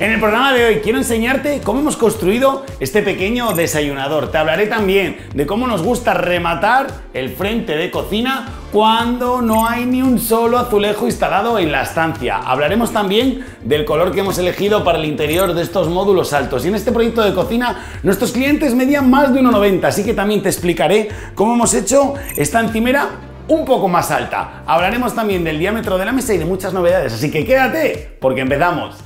En el programa de hoy quiero enseñarte cómo hemos construido este pequeño desayunador. Te hablaré también de cómo nos gusta rematar el frente de cocina cuando no hay ni un solo azulejo instalado en la estancia. Hablaremos también del color que hemos elegido para el interior de estos módulos altos. Y en este proyecto de cocina nuestros clientes medían más de 1,90, así que también te explicaré cómo hemos hecho esta encimera un poco más alta. Hablaremos también del diámetro de la mesa y de muchas novedades, así que quédate porque empezamos.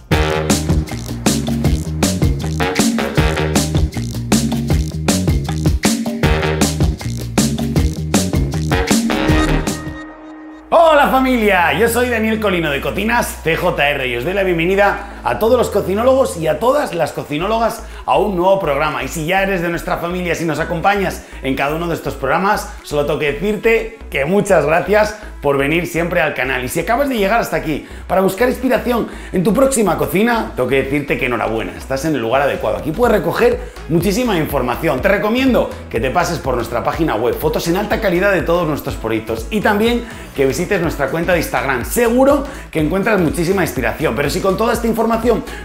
Familia, yo soy Daniel Colino de Cocinas CJR y os doy la bienvenida a todos los cocinólogos y a todas las cocinólogas a un nuevo programa. Y si ya eres de nuestra familia, si nos acompañas en cada uno de estos programas, solo tengo que decirte que muchas gracias por venir siempre al canal. Y si acabas de llegar hasta aquí para buscar inspiración en tu próxima cocina, tengo que decirte que enhorabuena, estás en el lugar adecuado. Aquí puedes recoger muchísima información. Te recomiendo que te pases por nuestra página web, fotos en alta calidad de todos nuestros proyectos, y también que visites nuestra cuenta de Instagram. Seguro que encuentras muchísima inspiración, pero si con toda esta información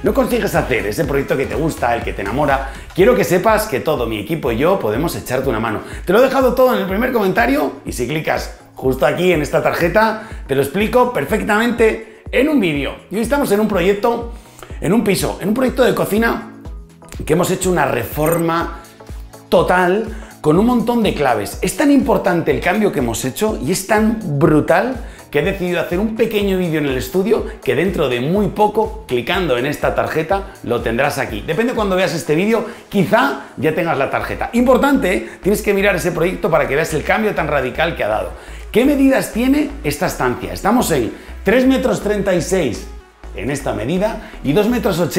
no consigues hacer ese proyecto que te gusta, el que te enamora, quiero que sepas que todo mi equipo y yo podemos echarte una mano. Te lo he dejado todo en el primer comentario y si clicas justo aquí en esta tarjeta te lo explico perfectamente en un vídeo. Y hoy estamos en un proyecto, en un piso, en un proyecto de cocina que hemos hecho una reforma total con un montón de claves. Es tan importante el cambio que hemos hecho y es tan brutal que he decidido hacer un pequeño vídeo en el estudio que dentro de muy poco, clicando en esta tarjeta, lo tendrás aquí. Depende cuando veas este vídeo, quizá ya tengas la tarjeta. Importante, ¿eh? Tienes que mirar ese proyecto para que veas el cambio tan radical que ha dado. ¿Qué medidas tiene esta estancia? Estamos en 3,36 metros en esta medida y 2,80 metros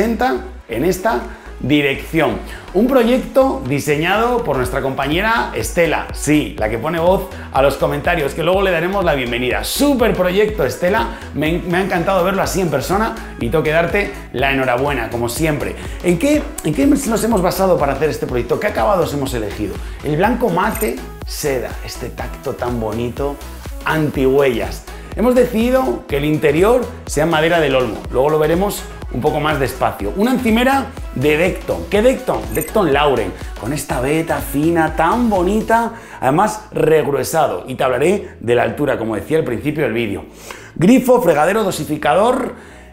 en esta dirección. Un proyecto diseñado por nuestra compañera Estela, sí, la que pone voz a los comentarios, que luego le daremos la bienvenida. Súper proyecto, Estela, me ha encantado verlo así en persona y tengo que darte la enhorabuena, como siempre. ¿En qué nos hemos basado para hacer este proyecto? ¿Qué acabados hemos elegido? El blanco mate seda, este tacto tan bonito, antihuellas. Hemos decidido que el interior sea madera del olmo, luego lo veremos un poco más despacio. Una encimera de Dekton. ¿Qué Dekton? Dekton Lauren, con esta veta fina tan bonita, además regruesado, y te hablaré de la altura, como decía al principio del vídeo. Grifo, fregadero, dosificador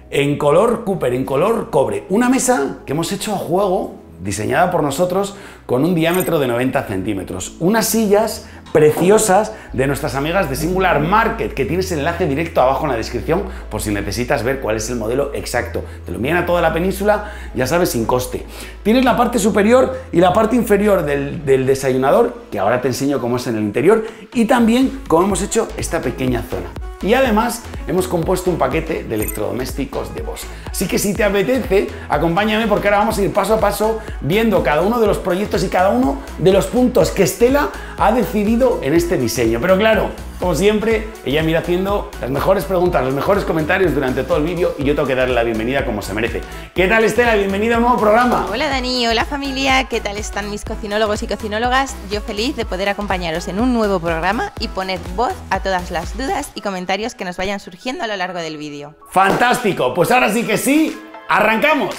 en color Cooper, en color cobre. Una mesa que hemos hecho a juego, diseñada por nosotros, con un diámetro de 90 centímetros. Unas sillas preciosas de nuestras amigas de Singular Market, que tienes el enlace directo abajo en la descripción por si necesitas ver cuál es el modelo exacto. Te lo envían a toda la península, ya sabes, sin coste. Tienes la parte superior y la parte inferior del desayunador, que ahora te enseño cómo es en el interior, y también cómo hemos hecho esta pequeña zona. Y además hemos compuesto un paquete de electrodomésticos de Bosch. Así que si te apetece, acompáñame porque ahora vamos a ir paso a paso viendo cada uno de los proyectos y cada uno de los puntos que Estela ha decidido en este diseño. Pero claro, como siempre, ella me irá haciendo las mejores preguntas, los mejores comentarios durante todo el vídeo y yo tengo que darle la bienvenida como se merece. ¿Qué tal, Estela? Bienvenida a un nuevo programa. Hola, Dani. Hola, familia. ¿Qué tal están mis cocinólogos y cocinólogas? Yo feliz de poder acompañaros en un nuevo programa y poner voz a todas las dudas y comentarios que nos vayan surgiendo a lo largo del vídeo. ¡Fantástico! Pues ahora sí que sí, ¡arrancamos!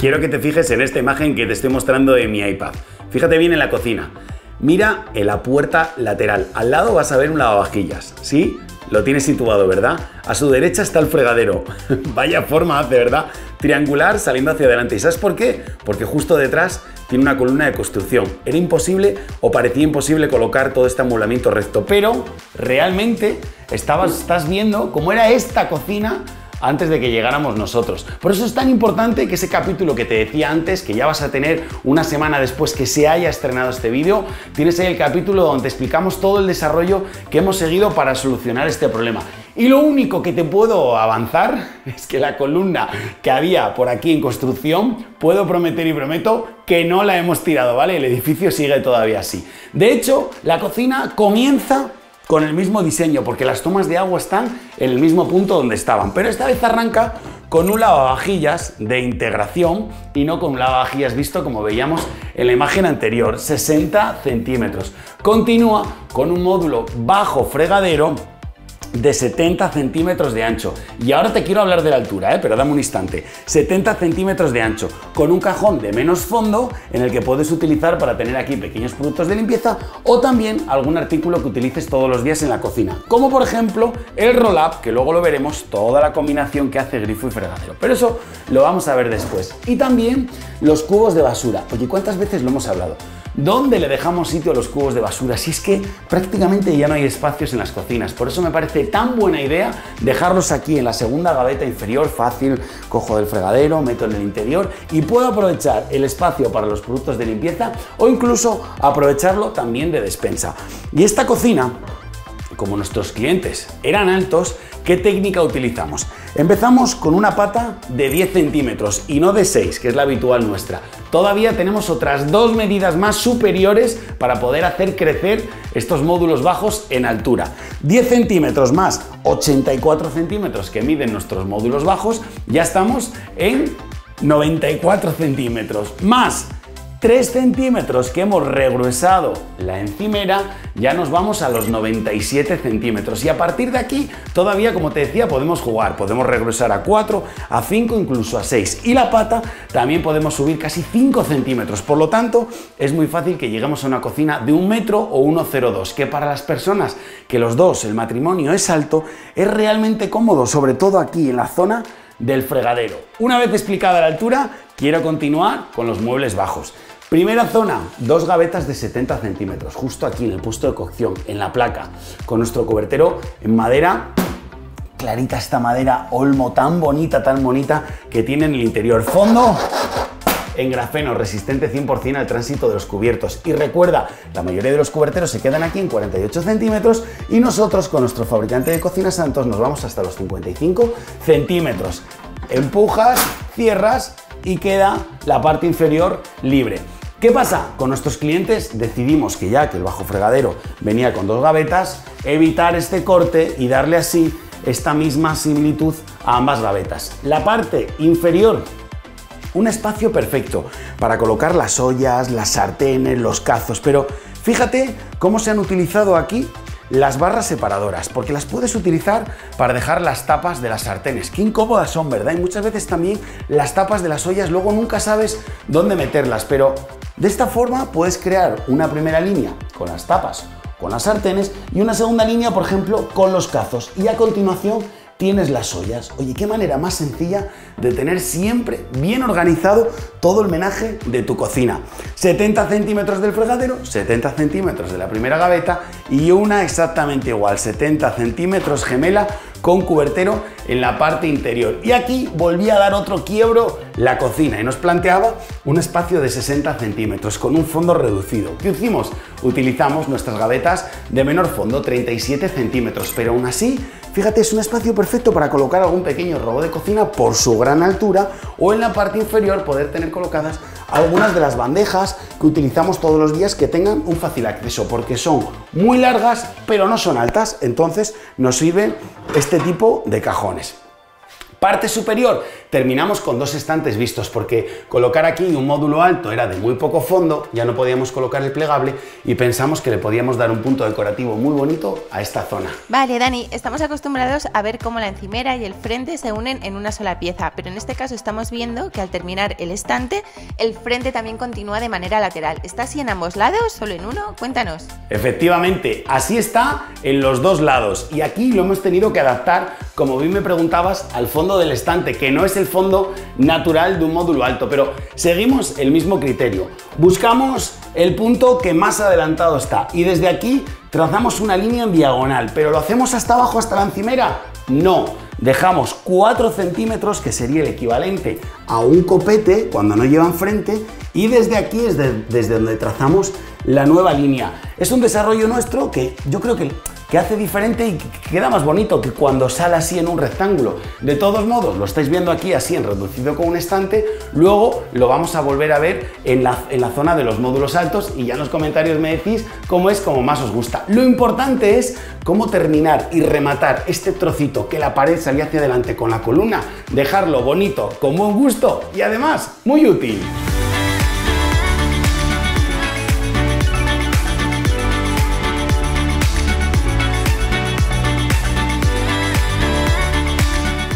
Quiero que te fijes en esta imagen que te estoy mostrando de mi iPad. Fíjate bien en la cocina. Mira en la puerta lateral, al lado vas a ver un lavavajillas, ¿sí? Lo tienes situado, ¿verdad? A su derecha está el fregadero. Vaya forma hace, ¿verdad? Triangular saliendo hacia adelante. ¿Y sabes por qué? Porque justo detrás tiene una columna de construcción. Era imposible o parecía imposible colocar todo este amueblamiento recto, pero realmente estás viendo cómo era esta cocina antes de que llegáramos nosotros. Por eso es tan importante que ese capítulo que te decía antes, que ya vas a tener una semana después que se haya estrenado este vídeo, tienes ahí el capítulo donde explicamos todo el desarrollo que hemos seguido para solucionar este problema. Y lo único que te puedo avanzar es que la columna que había por aquí en construcción, puedo prometer y prometo que no la hemos tirado, ¿vale? El edificio sigue todavía así. De hecho, la cocina comienza con el mismo diseño, porque las tomas de agua están en el mismo punto donde estaban, pero esta vez arranca con un lavavajillas de integración y no con un lavavajillas visto como veíamos en la imagen anterior, 60 centímetros. Continúa con un módulo bajo fregadero de 70 centímetros de ancho. Y ahora te quiero hablar de la altura, pero dame un instante. 70 centímetros de ancho, con un cajón de menos fondo en el que puedes utilizar para tener aquí pequeños productos de limpieza o también algún artículo que utilices todos los días en la cocina, como por ejemplo el roll-up, que luego lo veremos, toda la combinación que hace grifo y fregadero, pero eso lo vamos a ver después. Y también los cubos de basura. Oye, ¿cuántas veces lo hemos hablado? ¿Dónde le dejamos sitio a los cubos de basura? Si es que prácticamente ya no hay espacios en las cocinas, por eso me parece tan buena idea dejarlos aquí en la segunda gaveta inferior, fácil, cojo del fregadero, meto en el interior y puedo aprovechar el espacio para los productos de limpieza o incluso aprovecharlo también de despensa. Y esta cocina, como nuestros clientes eran altos, ¿qué técnica utilizamos? Empezamos con una pata de 10 centímetros y no de 6, que es la habitual nuestra. Todavía tenemos otras dos medidas más superiores para poder hacer crecer estos módulos bajos en altura. 10 centímetros más 84 centímetros que miden nuestros módulos bajos, ya estamos en 94 centímetros más 3 centímetros que hemos regruesado la encimera, ya nos vamos a los 97 centímetros. Y a partir de aquí, todavía, como te decía, podemos jugar. Podemos regruesar a 4, a 5, incluso a 6. Y la pata también podemos subir casi 5 centímetros. Por lo tanto, es muy fácil que lleguemos a una cocina de 1 metro o 1,02, que para las personas que los dos, el matrimonio, es alto, es realmente cómodo, sobre todo aquí en la zona del fregadero. Una vez explicada la altura, quiero continuar con los muebles bajos. Primera zona, dos gavetas de 70 centímetros, justo aquí en el puesto de cocción, en la placa, con nuestro cobertero en madera, clarita esta madera olmo tan bonita que tiene en el interior. Fondo en grafeno, resistente 100% al tránsito de los cubiertos. Y recuerda, la mayoría de los cuberteros se quedan aquí en 48 centímetros y nosotros con nuestro fabricante de cocina Santos nos vamos hasta los 55 centímetros. Empujas, cierras y queda la parte inferior libre. ¿Qué pasa? Con nuestros clientes decidimos que ya que el bajo fregadero venía con dos gavetas, evitar este corte y darle así esta misma similitud a ambas gavetas. La parte inferior, un espacio perfecto para colocar las ollas, las sartenes, los cazos, pero fíjate cómo se han utilizado aquí las barras separadoras, porque las puedes utilizar para dejar las tapas de las sartenes. Qué incómodas son, ¿verdad? Y muchas veces también las tapas de las ollas luego nunca sabes dónde meterlas, pero de esta forma puedes crear una primera línea con las tapas, con las sartenes y una segunda línea, por ejemplo, con los cazos. Y a continuación tienes las ollas. Oye, qué manera más sencilla de tener siempre bien organizado todo el menaje de tu cocina. 70 centímetros del fregadero, 70 centímetros de la primera gaveta y una exactamente igual, 70 centímetros gemela con cubertero en la parte interior. Y aquí volvía a dar otro quiebro la cocina y nos planteaba un espacio de 60 centímetros con un fondo reducido. ¿Qué hicimos? Utilizamos nuestras gavetas de menor fondo, 37 centímetros, pero aún así, fíjate, es un espacio perfecto para colocar algún pequeño robo de cocina por su gran altura o en la parte inferior poder tener colocadas algunas de las bandejas que utilizamos todos los días que tengan un fácil acceso porque son muy largas pero no son altas, entonces nos sirve este tipo de cajones. Parte superior, terminamos con dos estantes vistos porque colocar aquí un módulo alto era de muy poco fondo, ya no podíamos colocar el plegable y pensamos que le podíamos dar un punto decorativo muy bonito a esta zona. Vale, Dani, estamos acostumbrados a ver cómo la encimera y el frente se unen en una sola pieza, pero en este caso estamos viendo que al terminar el estante, el frente también continúa de manera lateral. ¿Está así en ambos lados? ¿Solo en uno? Cuéntanos. Efectivamente, así está en los dos lados y aquí lo hemos tenido que adaptar, como bien me preguntabas, al fondo del estante, que no es el fondo natural de un módulo alto, pero seguimos el mismo criterio. Buscamos el punto que más adelantado está y desde aquí trazamos una línea en diagonal, pero ¿lo hacemos hasta abajo, hasta la encimera? No, dejamos 4 centímetros, que sería el equivalente a un copete cuando no llevan frente, y desde aquí es desde donde trazamos la nueva línea. Es un desarrollo nuestro que yo creo que hace diferente y queda más bonito que cuando sale así en un rectángulo. De todos modos, lo estáis viendo aquí así en reducido con un estante, luego lo vamos a volver a ver en la zona de los módulos altos y ya en los comentarios me decís cómo es, como más os gusta. Lo importante es cómo terminar y rematar este trocito que la pared salía hacia adelante con la columna, dejarlo bonito, con buen gusto y además muy útil.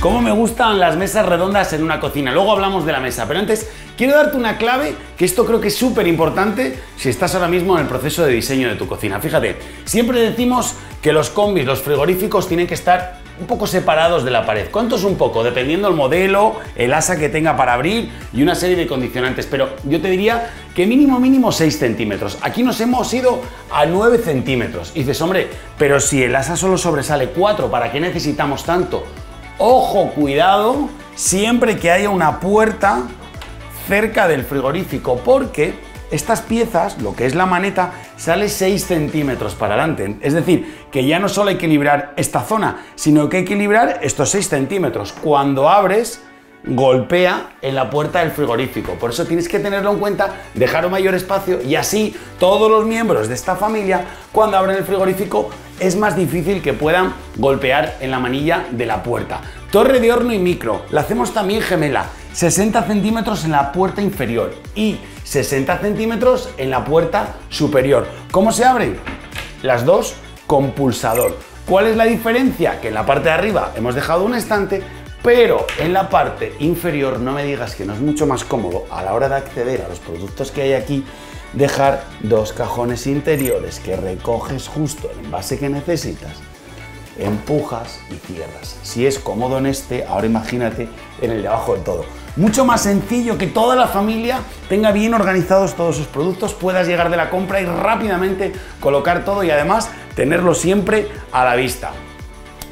Cómo me gustan las mesas redondas en una cocina. Luego hablamos de la mesa, pero antes quiero darte una clave, que esto creo que es súper importante si estás ahora mismo en el proceso de diseño de tu cocina. Fíjate, siempre decimos que los combis, los frigoríficos, tienen que estar un poco separados de la pared. ¿Cuánto es un poco? Dependiendo del modelo, el asa que tenga para abrir y una serie de condicionantes, pero yo te diría que mínimo 6 centímetros. Aquí nos hemos ido a 9 centímetros. Y dices, hombre, pero si el asa solo sobresale 4, ¿para qué necesitamos tanto? Ojo, cuidado, siempre que haya una puerta cerca del frigorífico, porque estas piezas, lo que es la maneta, sale 6 centímetros para adelante. Es decir, que ya no solo hay que librar esta zona, sino que hay que librar estos 6 centímetros. Cuando abres, golpea en la puerta del frigorífico. Por eso tienes que tenerlo en cuenta, dejar un mayor espacio, y así todos los miembros de esta familia, cuando abren el frigorífico, es más difícil que puedan golpear en la manilla de la puerta. Torre de horno y micro, la hacemos también gemela, 60 centímetros en la puerta inferior y 60 centímetros en la puerta superior. ¿Cómo se abren? Las dos con pulsador. ¿Cuál es la diferencia? Que en la parte de arriba hemos dejado un estante, pero en la parte inferior, no me digas que no es mucho más cómodo a la hora de acceder a los productos que hay aquí, dejar dos cajones interiores que recoges justo el envase que necesitas, empujas y cierras. Si es cómodo en este, ahora imagínate en el de abajo del todo. Mucho más sencillo, que toda la familia tenga bien organizados todos sus productos, puedas llegar de la compra y rápidamente colocar todo, y además tenerlo siempre a la vista.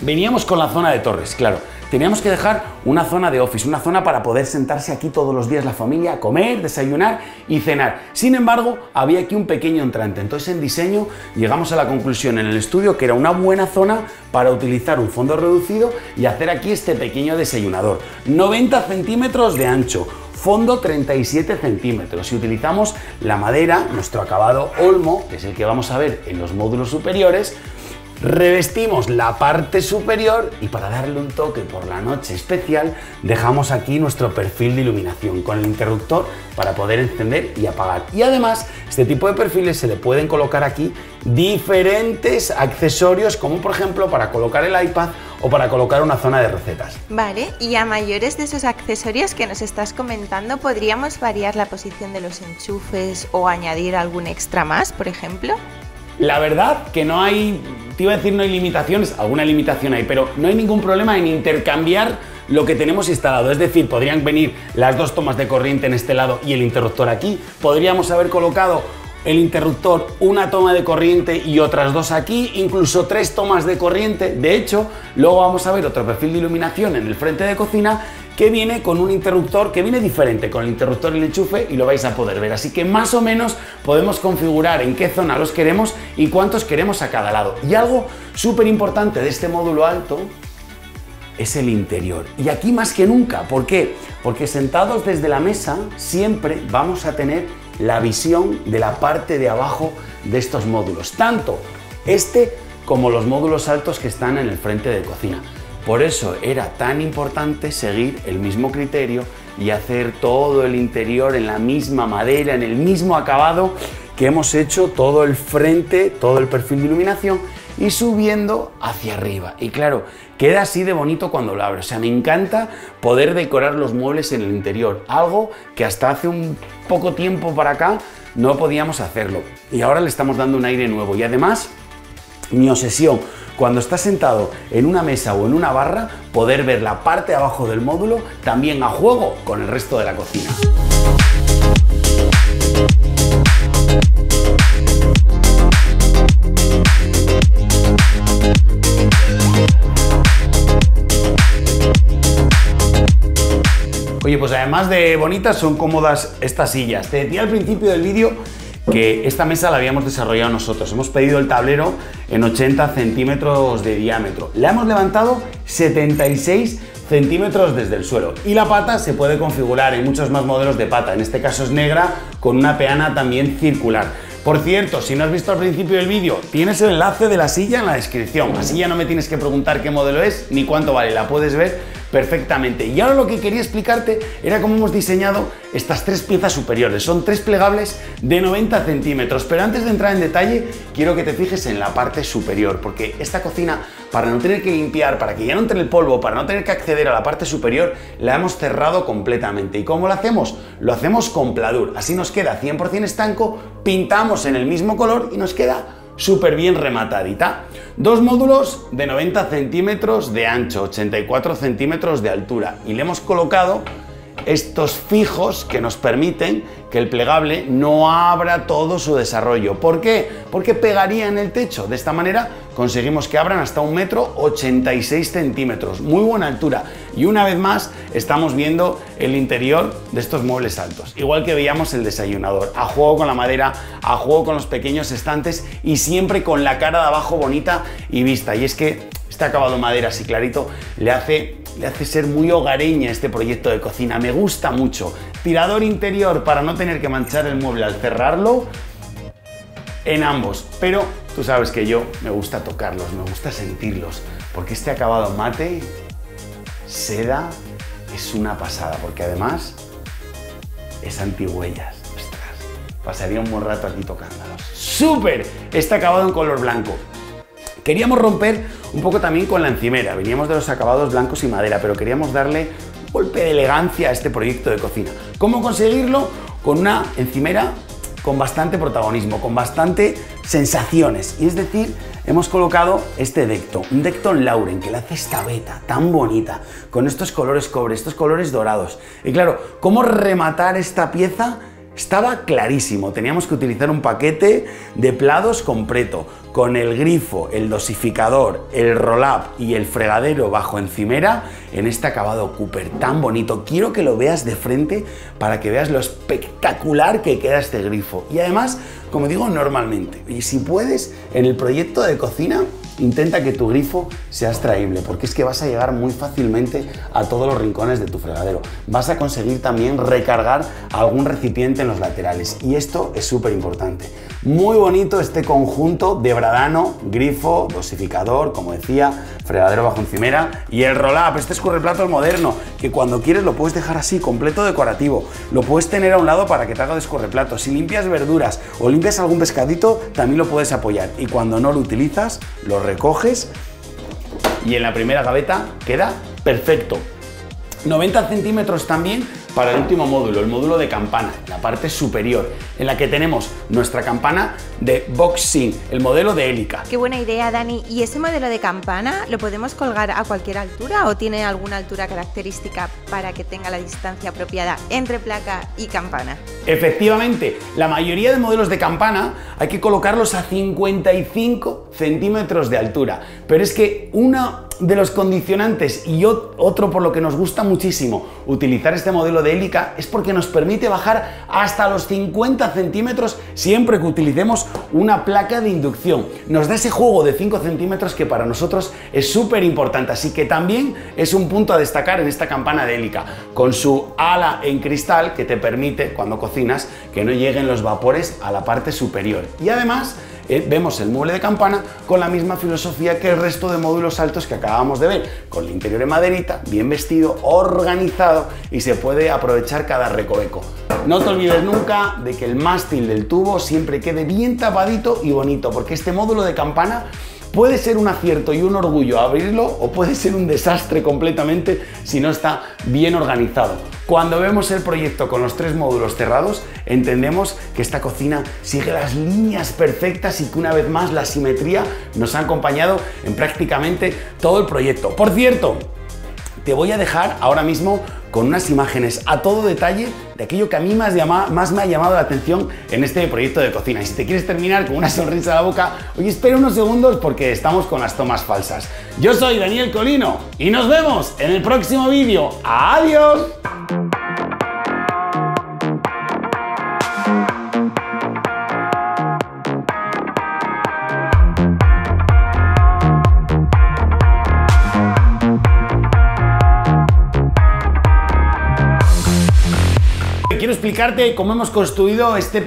Veníamos con la zona de torres, claro. Teníamos que dejar una zona de office, una zona para poder sentarse aquí todos los días la familia a comer, desayunar y cenar. Sin embargo, había aquí un pequeño entrante. Entonces, en diseño llegamos a la conclusión en el estudio que era una buena zona para utilizar un fondo reducido y hacer aquí este pequeño desayunador. 90 centímetros de ancho, fondo 37 centímetros. Si utilizamos la madera, nuestro acabado olmo, que es el que vamos a ver en los módulos superiores, revestimos la parte superior y, para darle un toque por la noche especial, dejamos aquí nuestro perfil de iluminación con el interruptor para poder encender y apagar. Y además, este tipo de perfiles se le pueden colocar aquí diferentes accesorios, como por ejemplo para colocar el iPad o para colocar una zona de recetas. Vale, y a mayores de esos accesorios que nos estás comentando, ¿podríamos variar la posición de los enchufes o añadir algún extra más, por ejemplo? La verdad que no hay, te iba a decir no hay limitaciones, alguna limitación hay, pero no hay ningún problema en intercambiar lo que tenemos instalado. Es decir, podrían venir las dos tomas de corriente en este lado y el interruptor aquí. Podríamos haber colocado el interruptor, una toma de corriente y otras dos aquí, incluso 3 tomas de corriente. De hecho, luego vamos a ver otro perfil de iluminación en el frente de cocina que viene con un interruptor, que viene diferente con el interruptor y el enchufe, y lo vais a poder ver. Así que más o menos podemos configurar en qué zona los queremos y cuántos queremos a cada lado. Y algo súper importante de este módulo alto es el interior. Y aquí más que nunca. ¿Por qué? Porque sentados desde la mesa siempre vamos a tener la visión de la parte de abajo de estos módulos, tanto este como los módulos altos que están en el frente de cocina. Por eso era tan importante seguir el mismo criterio y hacer todo el interior en la misma madera, en el mismo acabado que hemos hecho todo el frente, todo el perfil de iluminación, y subiendo hacia arriba. Y claro, queda así de bonito cuando lo abro. O sea, me encanta poder decorar los muebles en el interior, algo que hasta hace un poco tiempo para acá no podíamos hacerlo. Y ahora le estamos dando un aire nuevo. Y además, mi obsesión, cuando estás sentado en una mesa o en una barra, poder ver la parte de abajo del módulo también a juego con el resto de la cocina. Oye, pues además de bonitas, son cómodas estas sillas. Te decía al principio del vídeo que esta mesa la habíamos desarrollado nosotros. Hemos pedido el tablero en 80 centímetros de diámetro. La hemos levantado 76 centímetros desde el suelo. Y la pata se puede configurar en muchos más modelos de pata. En este caso es negra, con una peana también circular. Por cierto, si no has visto al principio del vídeo, tienes el enlace de la silla en la descripción. Así ya no me tienes que preguntar qué modelo es ni cuánto vale. La puedes ver perfectamente. Y ahora lo que quería explicarte era cómo hemos diseñado estas tres piezas superiores. Son tres plegables de 90 centímetros, pero antes de entrar en detalle quiero que te fijes en la parte superior, porque esta cocina, para no tener que limpiar, para que ya no entre el polvo, para no tener que acceder a la parte superior, la hemos cerrado completamente. ¿Y cómo lo hacemos? Lo hacemos con Pladur, así nos queda 100% estanco, pintamos en el mismo color y nos queda súper bien rematadita. Dos módulos de 90 centímetros de ancho, 84 centímetros de altura, y le hemos colocado estos fijos que nos permiten que el plegable no abra todo su desarrollo. ¿Por qué? Porque pegaría en el techo. De esta manera conseguimos que abran hasta 1,86 m, muy buena altura. Y una vez más estamos viendo el interior de estos muebles altos, igual que veíamos el desayunador, a juego con la madera, a juego con los pequeños estantes y siempre con la cara de abajo bonita y vista. Y es que este acabado madera así clarito le hace ser muy hogareña este proyecto de cocina. Me gusta mucho. Tirador interior para no tener que manchar el mueble al cerrarlo en ambos. Pero tú sabes que yo me gusta tocarlos, me gusta sentirlos, porque este acabado mate, seda, es una pasada, porque además es antihuellas. Ostras, pasaría un buen rato aquí tocándolos. ¡Súper! Este acabado en color blanco. Queríamos romper un poco también con la encimera. Veníamos de los acabados blancos y madera, pero queríamos darle un golpe de elegancia a este proyecto de cocina. ¿Cómo conseguirlo? Con una encimera con bastante protagonismo, con bastante sensaciones. Y es decir, hemos colocado este Dekton, un Dekton Lauren, que le hace esta veta tan bonita, con estos colores cobre, estos colores dorados. Y claro, ¿cómo rematar esta pieza? Estaba clarísimo, teníamos que utilizar un paquete de Plados completo, con el grifo, el dosificador, el roll-up y el fregadero bajo encimera en este acabado Cooper tan bonito. Quiero que lo veas de frente para que veas lo espectacular que queda este grifo. Y además, como digo normalmente, y si puedes, en el proyecto de cocina, intenta que tu grifo sea extraíble, porque es que vas a llegar muy fácilmente a todos los rincones de tu fregadero. Vas a conseguir también recargar algún recipiente en los laterales, y esto es súper importante. Muy bonito este conjunto de bradano, grifo, dosificador, como decía, fregadero bajo encimera y el roll-up, este escurreplatos moderno, que cuando quieres lo puedes dejar así, completo decorativo. Lo puedes tener a un lado para que te haga de escurreplatos. Si limpias verduras o limpias algún pescadito, también lo puedes apoyar, y cuando no lo utilizas, lo recoges y en la primera gaveta queda perfecto. 90 centímetros también para el último módulo, el módulo de campana, la parte superior, en la que tenemos nuestra campana de boxing, el modelo de Elica. Qué buena idea, Dani. ¿Y ese modelo de campana lo podemos colgar a cualquier altura o tiene alguna altura característica para que tenga la distancia apropiada entre placa y campana? Efectivamente, la mayoría de modelos de campana hay que colocarlos a 55 centímetros de altura, pero es que una de los condicionantes y otro por lo que nos gusta muchísimo utilizar este modelo de Elica es porque nos permite bajar hasta los 50 centímetros siempre que utilicemos una placa de inducción. Nos da ese juego de 5 centímetros que para nosotros es súper importante, así que también es un punto a destacar en esta campana de Elica, con su ala en cristal que te permite, cuando cocinas, que no lleguen los vapores a la parte superior. Y además vemos el mueble de campana con la misma filosofía que el resto de módulos altos que acabamos de ver, con el interior de maderita, bien vestido, organizado, y se puede aprovechar cada recoveco. No te olvides nunca de que el mástil del tubo siempre quede bien tapadito y bonito, porque este módulo de campana puede ser un acierto y un orgullo abrirlo, o puede ser un desastre completamente si no está bien organizado. Cuando vemos el proyecto con los tres módulos cerrados, entendemos que esta cocina sigue las líneas perfectas y que una vez más la simetría nos ha acompañado en prácticamente todo el proyecto. Por cierto, te voy a dejar ahora mismo con unas imágenes a todo detalle de aquello que a mí más me ha llamado la atención en este proyecto de cocina. Y si te quieres terminar con una sonrisa a la boca, oye, espera unos segundos porque estamos con las tomas falsas. Yo soy Daniel Colino y nos vemos en el próximo vídeo. ¡Adiós! Explicarte cómo hemos construido esta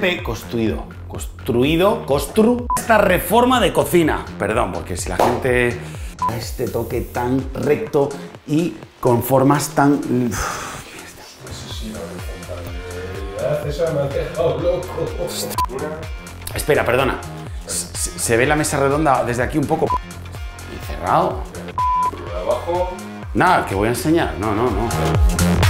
reforma de cocina. Perdón, porque si la gente Este toque tan recto y con formas tan... Eso sí, no, eso me ha dejado loco. Espera, perdona. Se ve la mesa redonda desde aquí un poco. Y cerrado. Abajo. Nada, que voy a enseñar. No.